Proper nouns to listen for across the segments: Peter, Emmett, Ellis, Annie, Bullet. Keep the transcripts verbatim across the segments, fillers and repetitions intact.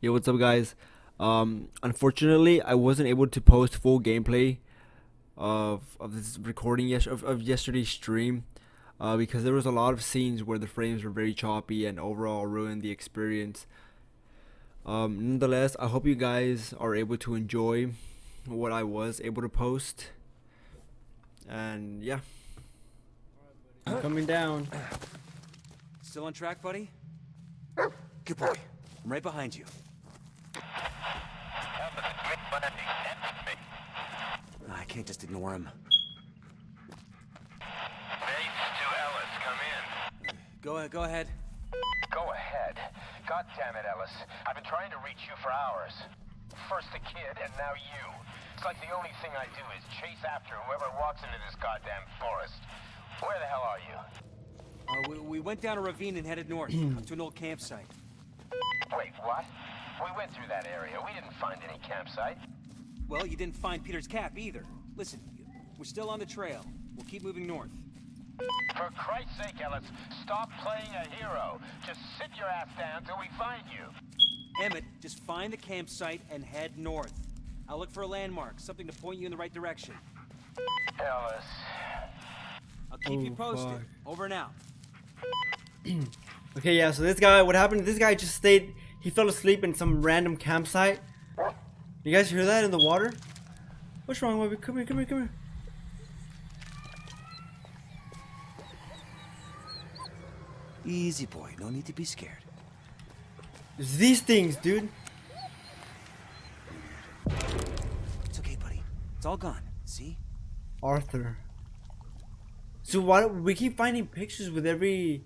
Yo, what's up guys? Um, unfortunately, I wasn't able to post full gameplay of, of this recording yes of, of yesterday's stream uh, because there was a lot of scenes where the frames were very choppy and overall ruined the experience. Um, nonetheless, I hope you guys are able to enjoy what I was able to post, and yeah, I'm coming down. Still on track, buddy? Good boy. I'm right behind you. I can't just ignore him. Bates to Ellis, come in. Go ahead, go ahead. Go ahead. God damn it, Ellis. I've been trying to reach you for hours. First the kid, and now you. It's like the only thing I do is chase after whoever walks into this goddamn forest. Where the hell are you? Uh, we, we went down a ravine and headed north, up to an old campsite. Wait, what? We went through that area. We didn't find any campsite. Well, you didn't find Peter's cap either. Listen, we're still on the trail. We'll keep moving north. For Christ's sake, Ellis, stop playing a hero. Just sit your ass down till we find you. Emmett, just find the campsite and head north. I'll look for a landmark, something to point you in the right direction. Ellis. I'll keep oh, you posted. Fuck. Over and out. Okay, yeah, so this guy, what happened, this guy just stayed, he fell asleep in some random campsite. You guys hear that in the water? What's wrong with me? Come here, come here, come here. Easy boy, no need to be scared. It's these things, dude. It's okay, buddy. It's all gone, see? Arthur. So why we keep finding pictures with every...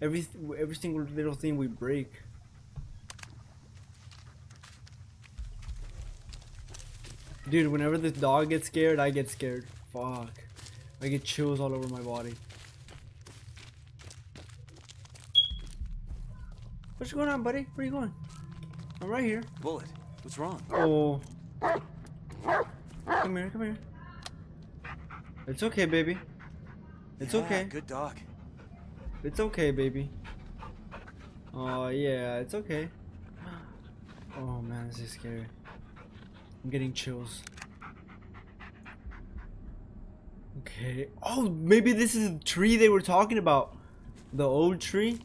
Every every single little thing we break. Dude, whenever this dog gets scared, I get scared. Fuck. I get chills all over my body. What's going on, buddy? Where are you going? I'm right here. Bullet, what's wrong? Oh. Come here, come here. It's okay, baby. It's yeah, okay. Good dog. It's okay, baby. Oh, uh, yeah, it's okay. Oh, man, this is scary. I'm getting chills. Okay. Oh, maybe this is the tree they were talking about. The old tree.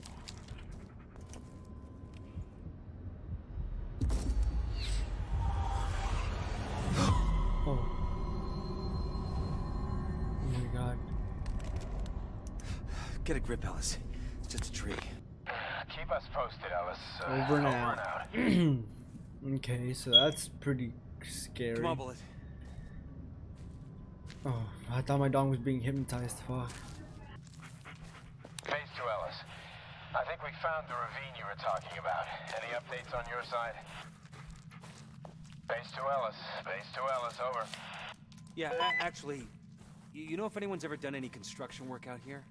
Oh. Oh, my God. Get a grip, Ellis. It's just a tree. Keep us posted, Ellis. Uh, over and out. Okay, so that's pretty scary. Come on, Bullet. Oh, I thought my dog was being hypnotized. Fuck. Face to Ellis. I think we found the ravine you were talking about. Any updates on your side? Face to Ellis. Face to Ellis. Over. Yeah, actually, you, you know if anyone's ever done any construction work out here?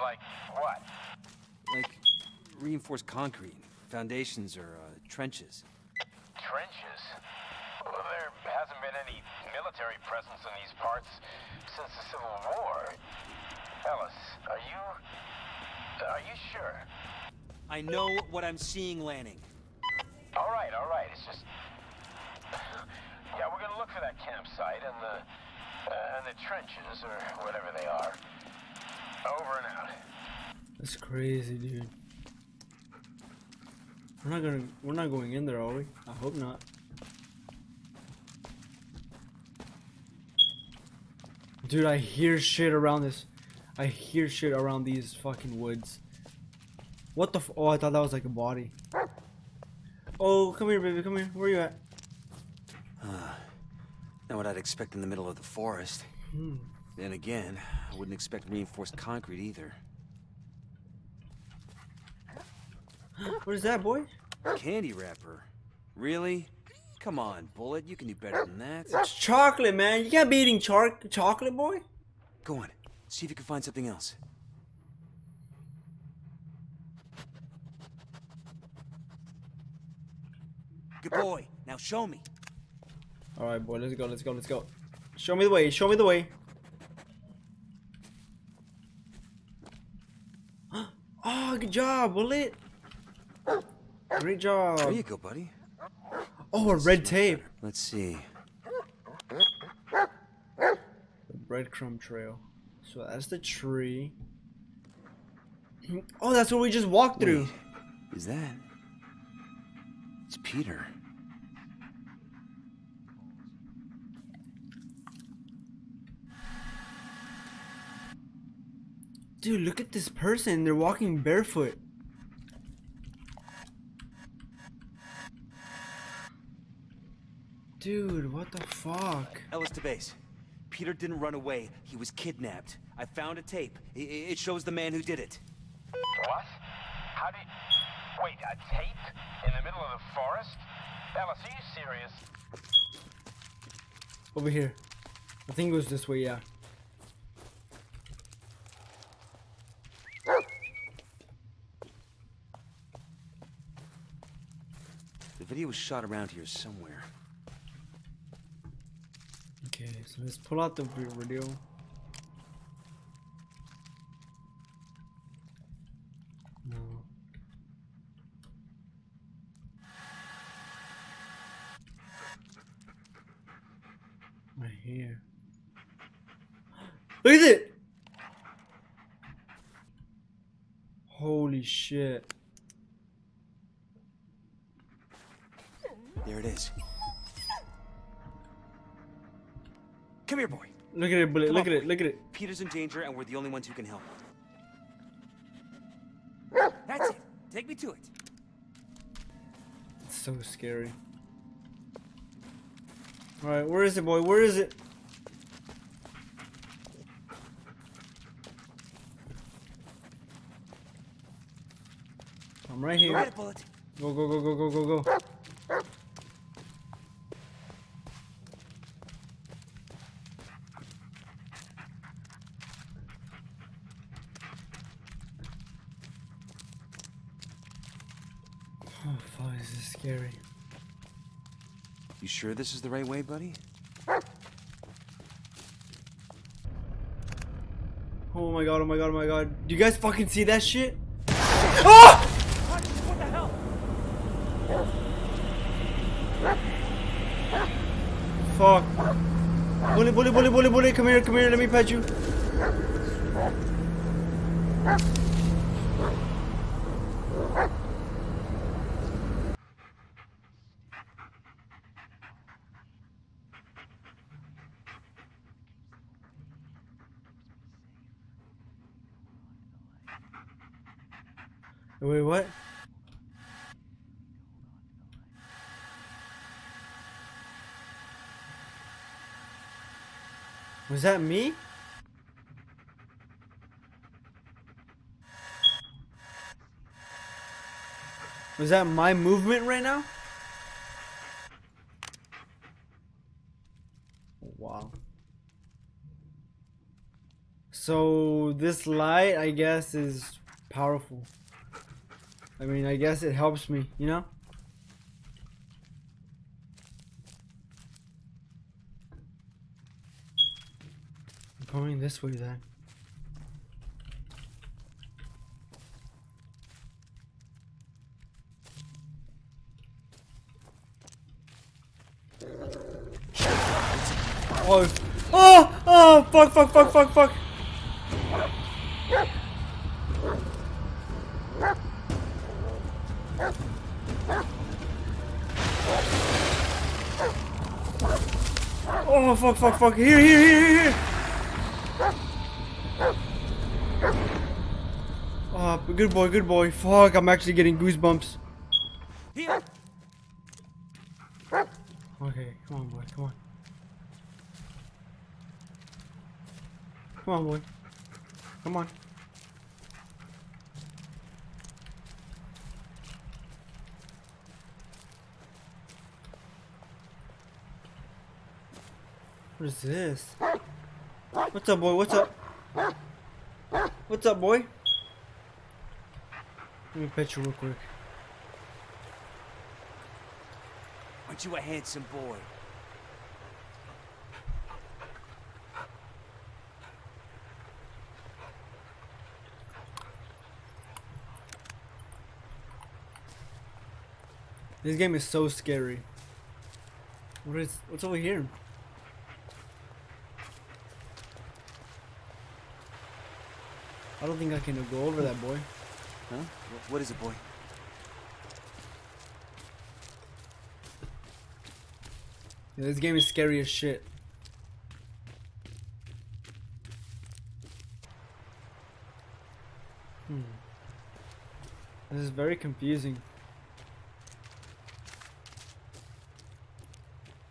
Like what? Like reinforced concrete, foundations, or uh, trenches. Trenches? Well, there hasn't been any military presence in these parts since the Civil War. Ellis, are you... are you sure? I know what I'm seeing, Lanning. All right, all right, it's just... yeah, we're gonna look for that campsite and the... Uh, and the trenches, or whatever they are. Over and out. That's crazy, dude. We're not gonna we're not going in there, are we? I hope not. Dude, I hear shit around this. I hear shit around these fucking woods. What the f oh, I thought that was like a body. Oh, come here, baby, come here. Where are you at? Uh, not what I'd expect in the middle of the forest. Hmm. Then again, I wouldn't expect reinforced concrete either. What is that, boy? Candy wrapper. Really? Come on, Bullet. You can do better than that. It's chocolate, man. You can't be eating char chocolate, boy. Go on. See if you can find something else. Good boy. Now show me. All right, boy. Let's go. Let's go. Let's go. Show me the way. Show me the way. Good job, Bullet. Great job. There you go, buddy. Oh, a red tape. Let's see. The breadcrumb trail. So that's the tree. Oh, that's what we just walked Wait, through. Is that? It's Peter. Dude, look at this person. They're walking barefoot. Dude, what the fuck? Ellis to base. Peter didn't run away. He was kidnapped. I found a tape. It shows the man who did it. What? How did... Wait, a tape? In the middle of the forest? Ellis, are you serious? Over here. I think it was this way, yeah. The video was shot around here somewhere. Okay, so let's pull out the video. No. Right here. Look at it! Holy shit. There it is. Come here, boy. Look at it, Bullet. Come look on, at boy. it. Look at it. Peter's in danger, and we're the only ones who can help. That's it. Take me to it. It's so scary. All right, where is it, boy? Where is it? I'm right here. All right, Bullet. Go, go, go, go, go, go, go. Oh, fuck, this is scary. You sure this is the right way, buddy? Oh my god, oh my god, oh my god. Do you guys fucking see that shit? Oh! What the hell? Fuck. Bullet, bullet, bullet, bullet, bullet. Come here, come here, let me pet you. Wait, what? Was that me? Was that my movement right now? Wow. So this light, I guess, is powerful. I mean, I guess it helps me, you know? I'm going this way then. Oh, oh, oh, fuck, fuck, fuck, fuck, fuck. Oh fuck fuck fuck, here here here here. Oh, good boy, good boy. Fuck, I'm actually getting goosebumps. Here. Okay, come on boy, come on. Come on boy. Come on. What is this? What's up, boy? What's up? What's up, boy? Let me pet you real quick. Aren't you a handsome boy? This game is so scary. What is, what's over here? I don't think I can go over that, boy. Huh? What is it, boy? Yeah, this game is scary as shit. Hmm. This is very confusing.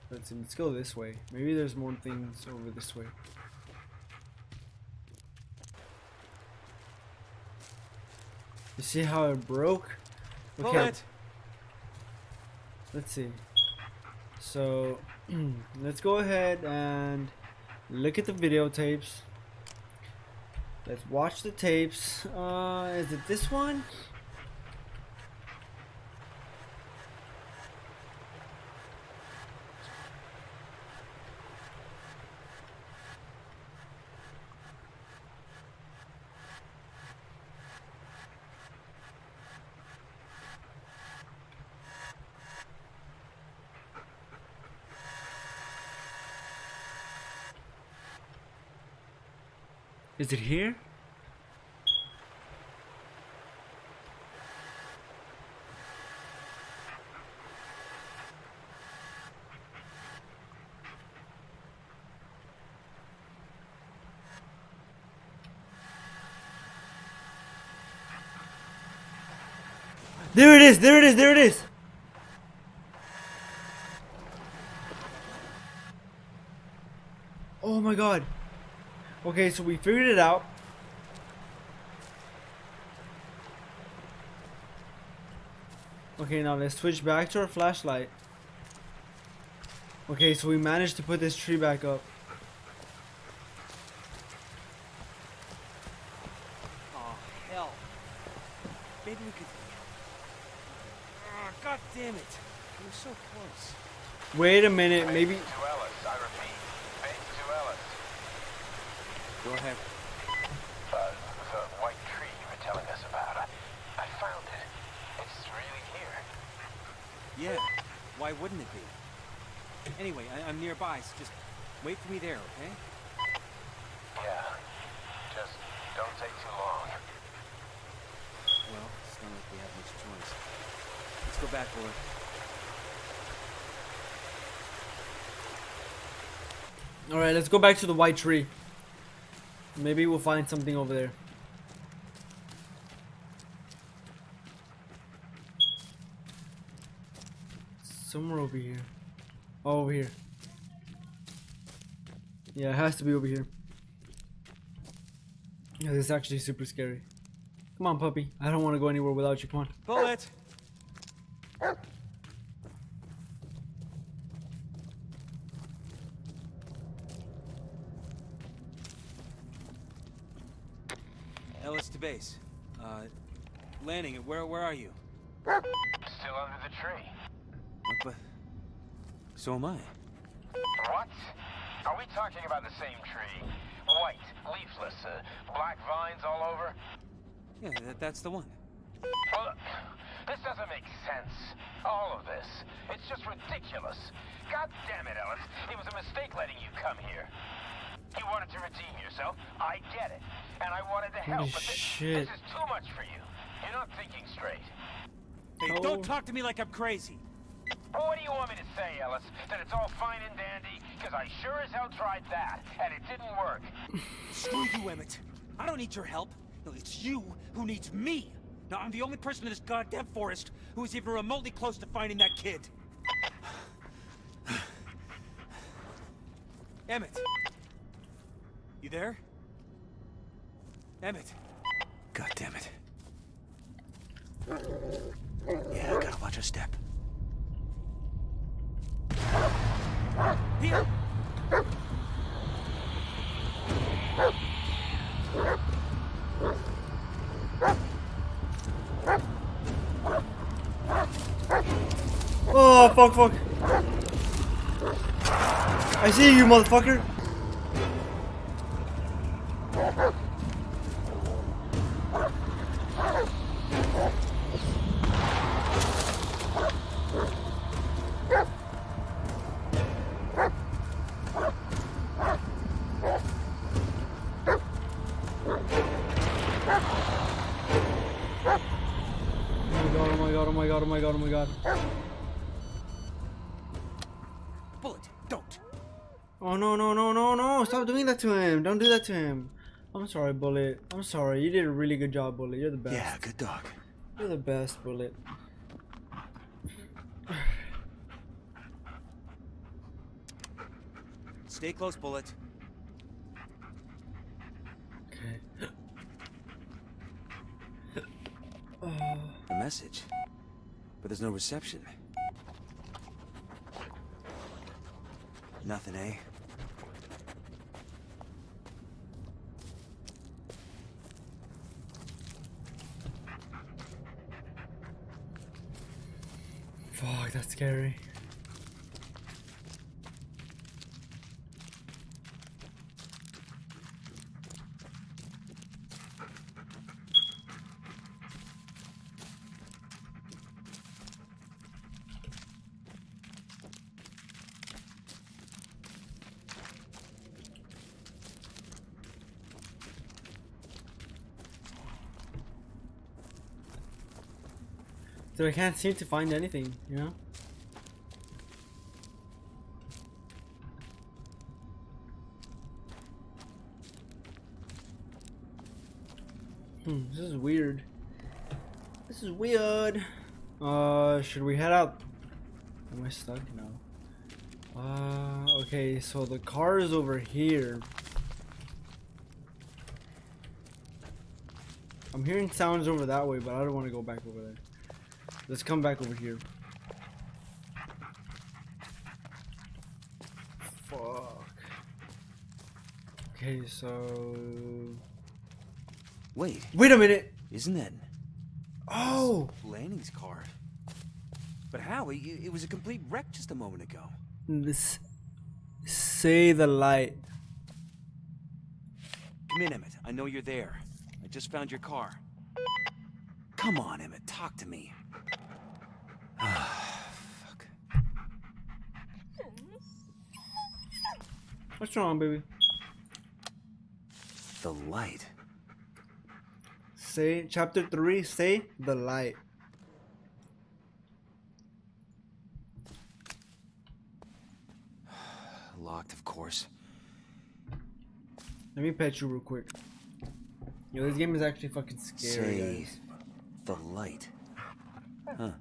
Let's, let's go this way. Maybe there's more things over this way. You see how it broke? Okay. Bullet. Let's see. So let's go ahead and look at the videotapes. Let's watch the tapes. Uh, is it this one? Is it here? There it is! There it is! There it is! Oh my god! Okay, so we figured it out. Okay, now let's switch back to our flashlight. Okay, so we managed to put this tree back up. Oh, hell. Maybe we could... Oh, God damn it. We were so close. Wait a minute, maybe... Go ahead. Uh, the white tree you were telling us about. I, I found it. It's really here. Yeah. Why wouldn't it be? Anyway, I, I'm nearby, so just wait for me there, okay? Yeah. Just don't take too long. Well, it's not like we have much choice. Let's go back for it. All right, let's go back to the white tree. Maybe we'll find something over there. Somewhere over here. Oh, over here. Yeah, it has to be over here. Yeah, this is actually super scary. Come on, puppy. I don't want to go anywhere without you. Come on. Bullet! Ellis to base. Uh, landing. Where where are you? Still under the tree. But so am I. What? Are we talking about the same tree? White, leafless, uh, black vines all over. Yeah, that, that's the one. Well, look, this doesn't make sense. All of this. It's just ridiculous. God damn it, Ellis! It was a mistake letting you come here. You wanted to redeem yourself, I get it. And I wanted to help, but this, this is too much for you. You're not thinking straight. Hey, oh. Don't talk to me like I'm crazy. Well, what do you want me to say, Ellis? That it's all fine and dandy? Because I sure as hell tried that, and it didn't work. Screw you, Emmett. I don't need your help. No, it's you who needs me. Now, I'm the only person in this goddamn forest who is even remotely close to finding that kid. Emmett. You there? Emmett. God damn it. Yeah, I gotta watch a step. Peter! Oh, fuck, fuck. I see you, motherfucker. Oh my god, oh my god, oh my god, oh my god, oh my god. Bullet, don't. Oh no, no, no, no, no. Stop doing that to him. Don't do that to him. I'm sorry, Bullet. I'm sorry. You did a really good job, Bullet. You're the best. Yeah, good dog. You're the best, Bullet. Stay close, Bullet. Okay. Oh. A message, but there's no reception. Nothing, eh? Fuck, that's scary. So I can't seem to find anything, you know? Hmm, this is weird. This is weird. Uh, should we head out? Am I stuck? No. Uh, okay, so the car is over here. I'm hearing sounds over that way, but I don't want to go back over there. Let's come back over here. Fuck. Okay, so... Wait. Wait a minute! Isn't that... Oh! Lanning's car. But how? It, it was a complete wreck just a moment ago. This... Say the light. Come in, Emmett. I know you're there. I just found your car. Come on, Emmett. Talk to me. Fuck. What's wrong, baby? The light. Say chapter three, say the light. Locked, of course. Let me pet you real quick. Yo, this game is actually fucking scary. Say guys. The light. Huh.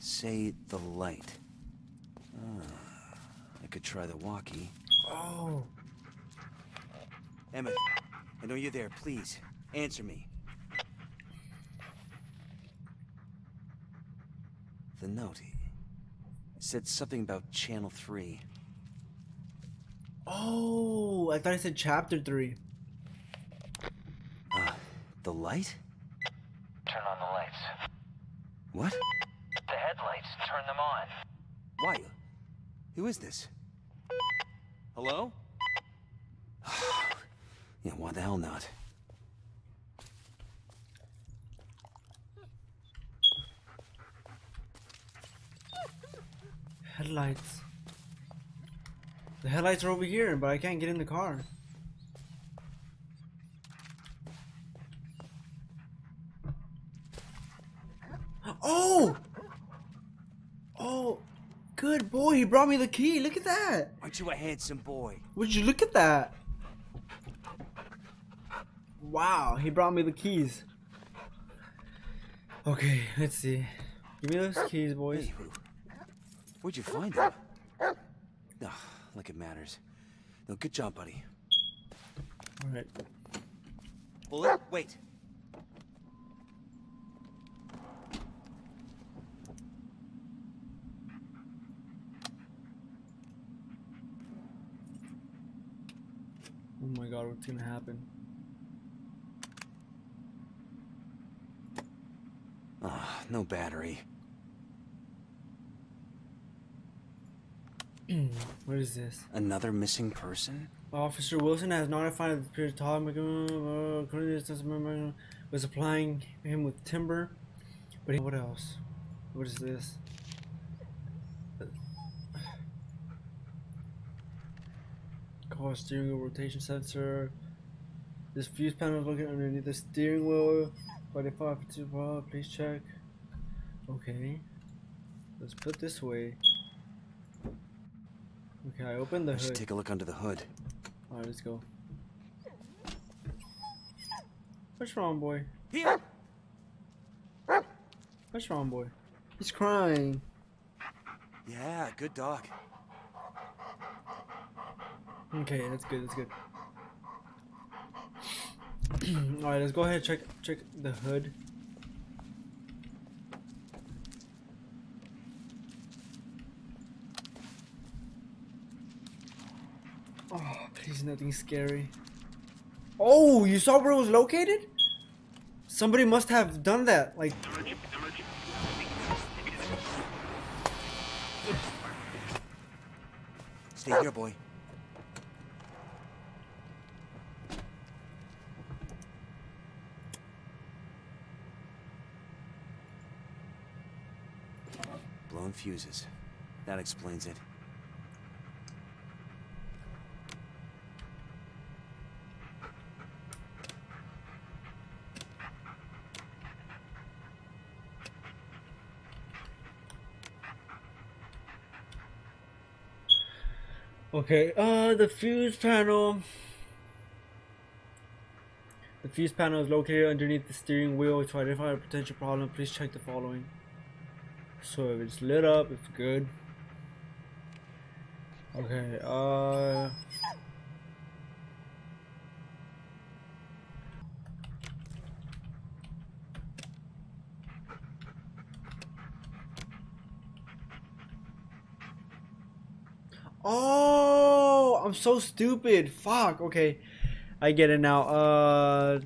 Say the light. Oh, I could try the walkie. Oh. Emmett, I know you're there. Please, answer me. The note. It said something about channel three. Oh, I thought it said chapter three. Uh, the light? Turn on the lights. What? The headlights, turn them on. Why? Who is this? Hello? Yeah, why the hell not? Headlights. The headlights are over here, but I can't get in the car. Oh! Oh, good boy, he brought me the key. Look at that. Aren't you a handsome boy? Would you look at that? Wow, he brought me the keys. Okay, let's see. Give me those keys, boys. Hey, where'd you find them? Oh, like it matters. No, good job, buddy. Alright. Bullet, wait. Oh my god, what's gonna happen? Ah, oh, no battery. What is this? Another missing person? Officer Wilson has notified that Peter was applying him with timber. But he, what else? What is this? car steering wheel rotation sensor. This fuse panel is located underneath the steering wheel. forty-five, please check. Okay. Let's put this way. Okay, I opened the hood. I should take a look under the hood. Alright, let's go. What's wrong, boy? Here. What's wrong, boy? He's crying. Yeah, good dog. Okay, that's good, that's good. Alright, let's go ahead and check check the hood. Oh, please, nothing scary. Oh, you saw where it was located? Somebody must have done that, like... Stay here, boy. Blown fuses. That explains it. Okay, uh, the fuse panel. The fuse panel is located underneath the steering wheel. To identify a potential problem, please check the following. So if it's lit up, it's good. Okay, uh... Oh, I'm so stupid. Fuck. Okay, I get it now. Uh,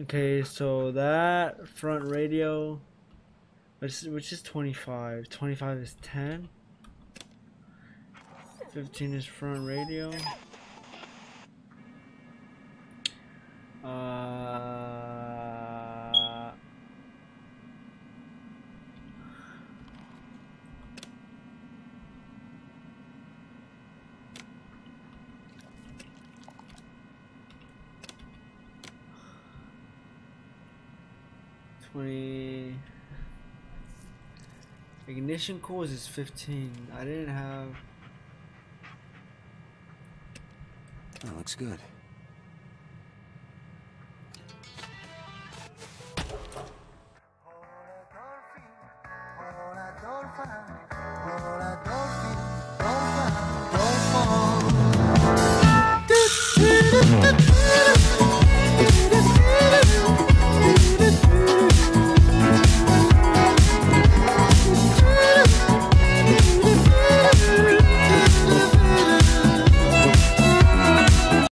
okay, so that front radio, which, which is twenty-five. twenty-five is ten. fifteen is front radio. twenty. Ignition cores is fifteen. I didn't have. That looks good.